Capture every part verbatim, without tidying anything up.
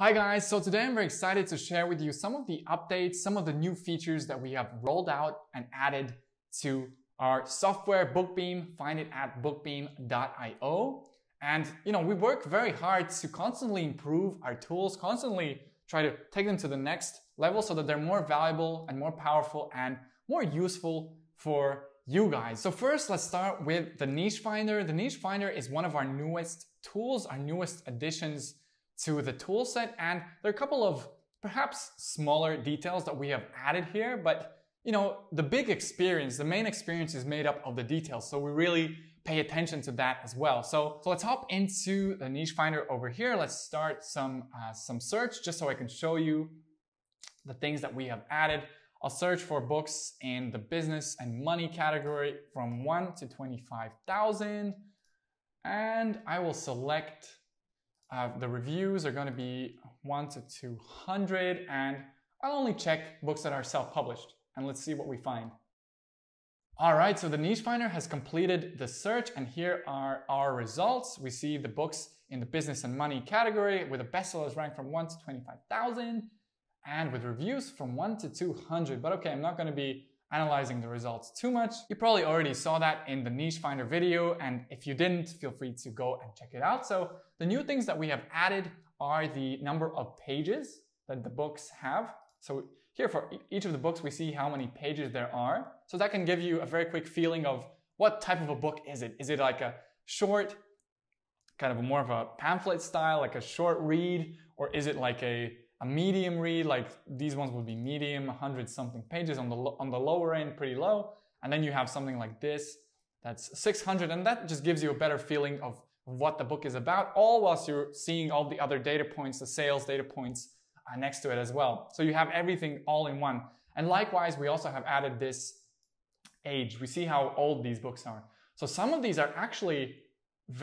Hi guys, so today I'm very excited to share with you some of the updates, some of the new features that we have rolled out and added to our software BookBeam. Find it at bookbeam dot i o. And you know, we work very hard to constantly improve our tools, constantly try to take them to the next level so that they're more valuable and more powerful and more useful for you guys. So first, let's start with the Niche Finder. The Niche Finder is one of our newest tools, our newest additions to the tool set, and there are a couple of perhaps smaller details that we have added here, but you know, the big experience, the main experience is made up of the details, so we really pay attention to that as well. So, so let's hop into the Niche Finder over here. Let's start some, uh, some search just so I can show you the things that we have added. I'll search for books in the business and money category from one to twenty-five thousand, and I will select Uh, the reviews are going to be one to two hundred, and I'll only check books that are self-published, and let's see what we find. All right, so the Niche Finder has completed the search, and here are our results. We see the books in the business and money category with a bestsellers ranked from one to twenty-five thousand and with reviews from one to two hundred. But okay, I'm not going to be analyzing the results too much. You probably already saw that in the Niche Finder video, and if you didn't, feel free to go and check it out. So the new things that we have added are the number of pages that the books have. So here for each of the books, we see how many pages there are. So that can give you a very quick feeling of what type of a book is it? Is it like a short, kind of a more of a pamphlet style, like a short read, or is it like a A medium read? Like these ones would be medium, one hundred something pages on the on the lower end, pretty low. And then you have something like this that's six hundred, and that just gives you a better feeling of what the book is about, all whilst you're seeing all the other data points, the sales data points uh, next to it as well. So you have everything all in one. And likewise, we also have added this age. We see how old these books are. So some of these are actually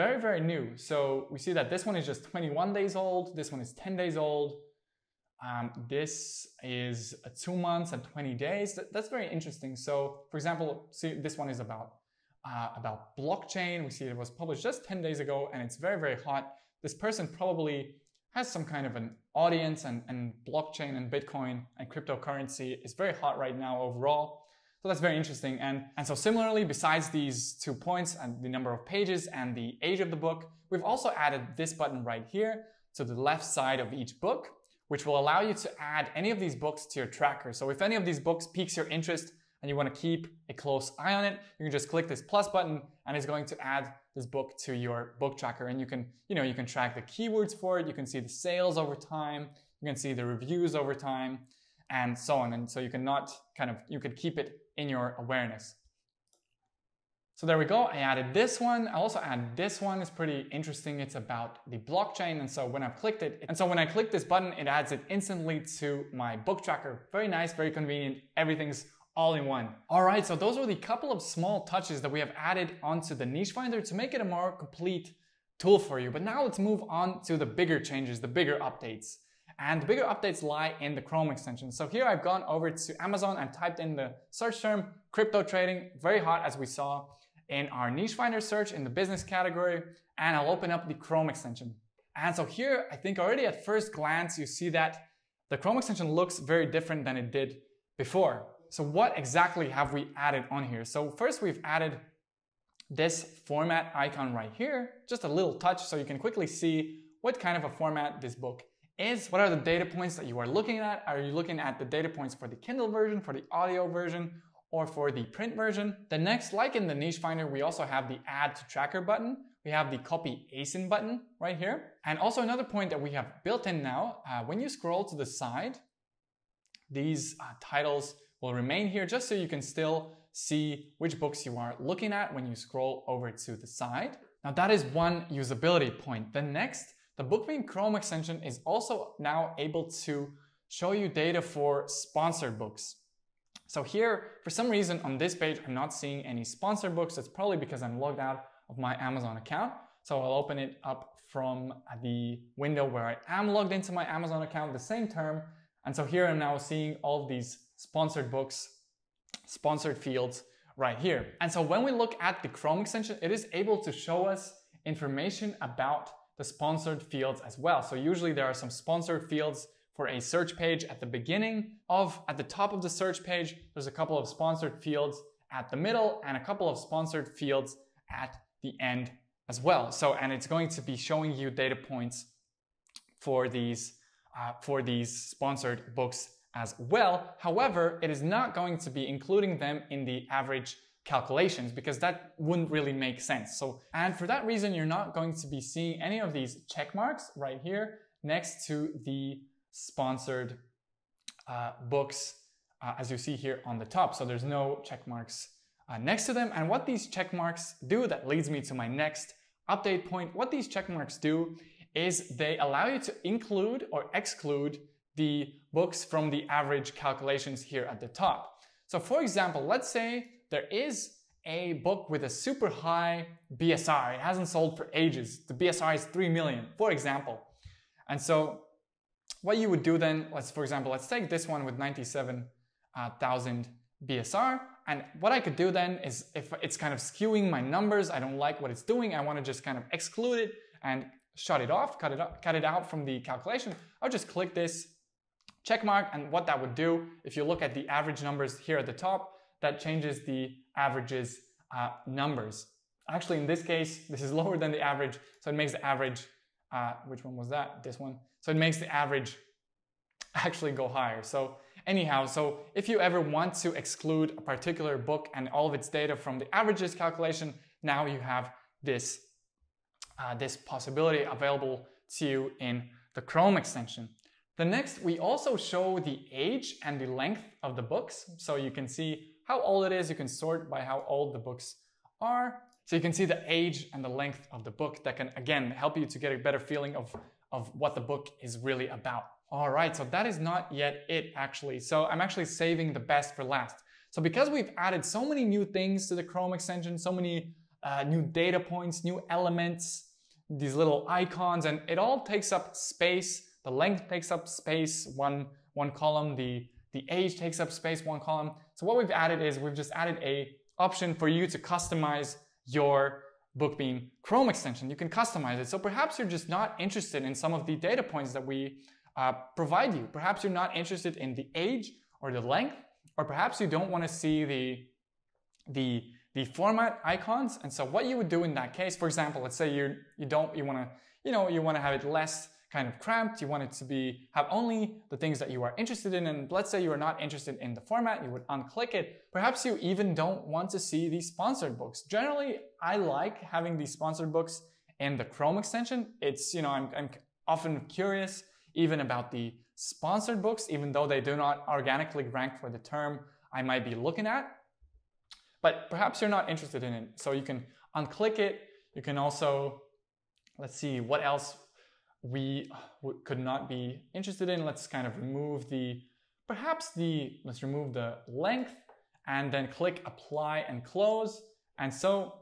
very, very new. So we see that this one is just twenty-one days old. This one is ten days old. Um, this is uh, two months and twenty days. That, that's very interesting. So for example, see this one is about, uh, about blockchain. We see it was published just ten days ago and it's very, very hot. This person probably has some kind of an audience, and, and blockchain and Bitcoin and cryptocurrency is very hot right now overall. So that's very interesting. And, and so similarly, besides these two points and the number of pages and the age of the book, we've also added this button right here to the left side of each book, which will allow you to add any of these books to your tracker. So if any of these books piques your interest and you want to keep a close eye on it, you can just click this plus button and it's going to add this book to your book tracker. And you can, you know, you can track the keywords for it. You can see the sales over time. You can see the reviews over time and so on. And so you can not kind of, you could keep it in your awareness. So there we go. I added this one. I also added this one. It's pretty interesting. It's about the blockchain. And so when I've clicked it, and so when I click this button, it adds it instantly to my book tracker. Very nice, very convenient. Everything's all in one. All right. So those were the couple of small touches that we have added onto the Niche Finder to make it a more complete tool for you. But now let's move on to the bigger changes, the bigger updates. And the bigger updates lie in the Chrome extension. So here I've gone over to Amazon and typed in the search term crypto trading, very hot as we saw in our Niche Finder search in the business category, and I'll open up the Chrome extension. And so here, I think already at first glance, you see that the Chrome extension looks very different than it did before. So what exactly have we added on here? So first we've added this format icon right here, just a little touch so you can quickly see what kind of a format this book is. What are the data points that you are looking at? Are you looking at the data points for the Kindle version, for the audio version, or for the print version? The next, like in the Niche Finder, we also have the add to tracker button. We have the copy A S I N button right here. And also another point that we have built in now, uh, when you scroll to the side, these uh, titles will remain here just so you can still see which books you are looking at when you scroll over to the side. Now that is one usability point. The next, the BookBeam Chrome extension is also now able to show you data for sponsored books. So here, for some reason on this page, I'm not seeing any sponsored books. That's probably because I'm logged out of my Amazon account. So I'll open it up from the window where I am logged into my Amazon account, the same term. And so here I'm now seeing all these sponsored books, sponsored fields right here. And so when we look at the Chrome extension, it is able to show us information about the sponsored fields as well. So usually there are some sponsored fields for a search page at the beginning of, at the top of the search page, there's a couple of sponsored fields at the middle and a couple of sponsored fields at the end as well. So, and it's going to be showing you data points for these, uh, for these sponsored books as well. However, it is not going to be including them in the average calculations because that wouldn't really make sense. So, and for that reason, you're not going to be seeing any of these check marks right here next to the sponsored uh, books uh, as you see here on the top. So there's no check marks uh, next to them. And what these check marks do, that leads me to my next update point. What these check marks do is they allow you to include or exclude the books from the average calculations here at the top. So for example, let's say there is a book with a super high B S R. It hasn't sold for ages. The B S R is three million, for example. And so what you would do then, let's, for example, let's take this one with ninety-seven thousand B S R. And what I could do then is, if it's kind of skewing my numbers, I don't like what it's doing, I want to just kind of exclude it and shut it off, cut it up, cut it out from the calculation. I'll just click this check mark, and what that would do, if you look at the average numbers here at the top, that changes the averages uh, numbers. Actually, in this case, this is lower than the average, so it makes the average, uh, which one was that? This one. So it makes the average actually go higher. So anyhow, so if you ever want to exclude a particular book and all of its data from the averages calculation, now you have this, uh, this possibility available to you in the Chrome extension. The next, we also show the age and the length of the books. So you can see how old it is. You can sort by how old the books are. So you can see the age and the length of the book that can, again, help you to get a better feeling of, of what the book is really about. All right, so that is not yet it actually. So I'm actually saving the best for last. So because we've added so many new things to the Chrome extension, so many uh, new data points, new elements, these little icons, and it all takes up space. The length takes up space, one, one column. The, the age takes up space, one column. So what we've added is we've just added a option for you to customize your BookBeam Chrome extension. You can customize it. So perhaps you're just not interested in some of the data points that we uh, provide you. Perhaps you're not interested in the age or the length, or perhaps you don't want to see the, the, the format icons. And so what you would do in that case, for example, let's say you you don't, you want to, you know, you want to have it less kind of cramped, you want it to be, have only the things that you are interested in, and let's say you are not interested in the format, you would unclick it. Perhaps you even don't want to see these sponsored books. Generally, I like having these sponsored books in the Chrome extension. It's, you know, I'm, I'm often curious even about the sponsored books, even though they do not organically rank for the term I might be looking at, but perhaps you're not interested in it. So you can unclick it. You can also, let's see what else we could not be interested in. Let's kind of remove the, perhaps the, let's remove the length and then click apply and close. And so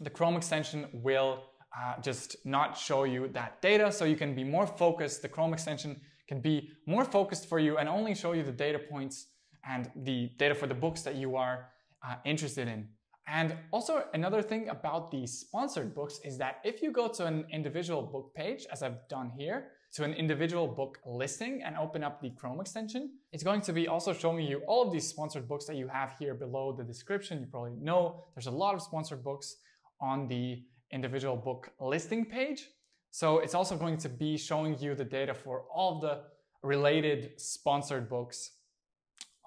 the Chrome extension will uh, just not show you that data. So you can be more focused. The Chrome extension can be more focused for you and only show you the data points and the data for the books that you are uh, interested in. And also another thing about the sponsored books is that if you go to an individual book page, as I've done here, to an individual book listing and open up the Chrome extension, it's going to be also showing you all of these sponsored books that you have here below the description. You probably know there's a lot of sponsored books on the individual book listing page. So it's also going to be showing you the data for all of the related sponsored books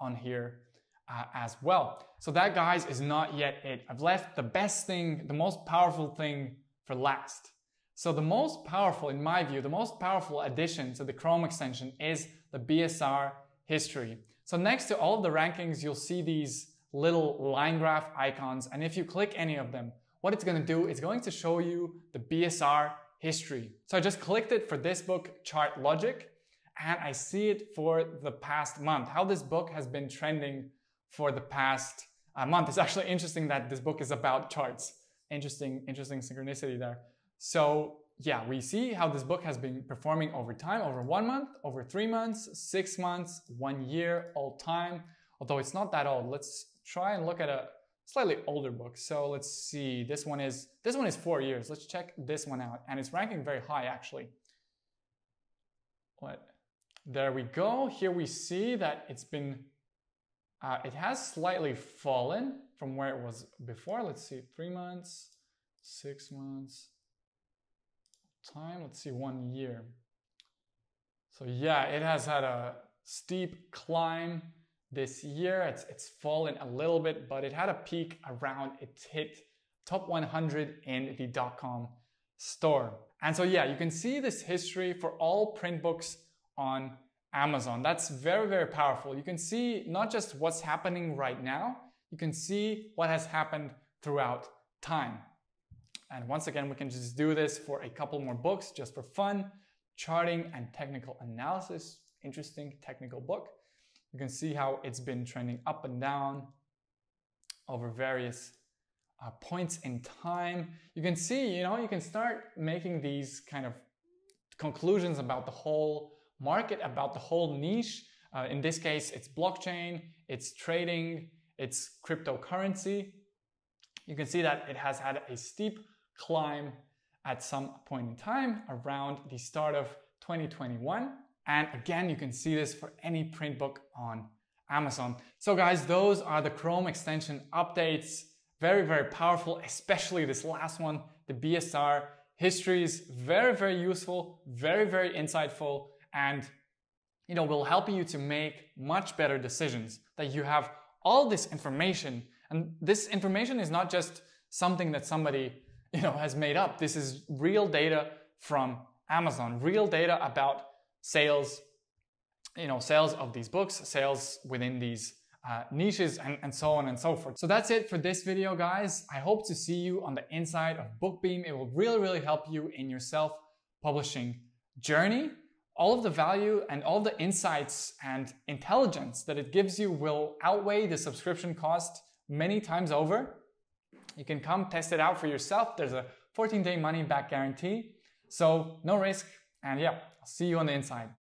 on here Uh, as well. So that, guys, is not yet it. I've left the best thing, the most powerful thing for last. So the most powerful, in my view, the most powerful addition to the Chrome extension is the B S R history. So next to all of the rankings, you'll see these little line graph icons. And if you click any of them, what it's going to do, it's going to show you the B S R history. So I just clicked it for this book, Chart Logic, and I see it for the past month, how this book has been trending for the past uh, month. It's actually interesting that this book is about charts. Interesting, interesting synchronicity there. So yeah, we see how this book has been performing over time, over one month, over three months, six months, one year, all time. Although it's not that old. Let's try and look at a slightly older books. So let's see, this one is this one is four years. Let's check this one out. And it's ranking very high, actually. What? There we go. Here we see that it's been, uh, it has slightly fallen from where it was before. Let's see, three months, six months, time, let's see, one year. So yeah, it has had a steep climb this year. It's, it's fallen a little bit, but it had a peak around, it hit top one hundred in the dot-com store. And so yeah, you can see this history for all print books on Amazon. That's very, very powerful. You can see not just what's happening right now, you can see what has happened throughout time. And once again, we can just do this for a couple more books just for fun. Charting and Technical Analysis, interesting technical book. You can see how it's been trending up and down over various uh, points in time. You can see, you know, you can start making these kind of conclusions about the whole market, about the whole niche. Uh, in this case, it's blockchain, it's trading, it's cryptocurrency. You can see that it has had a steep climb at some point in time around the start of twenty twenty-one. And again, you can see this for any print book on Amazon. So guys, those are the Chrome extension updates. Very, very powerful, especially this last one, the B S R histories. Very, very useful, very, very insightful, and you know, will help you to make much better decisions, that you have all this information. And this information is not just something that somebody, you know, has made up. This is real data from Amazon, real data about sales, you know, sales of these books, sales within these uh, niches, and, and so on and so forth. So that's it for this video, guys. I hope to see you on the inside of BookBeam. It will really, really help you in your self-publishing journey. All of the value and all the insights and intelligence that it gives you will outweigh the subscription cost many times over. You can come test it out for yourself. There's a fourteen day money back guarantee, so no risk. And yeah, I'll see you on the inside.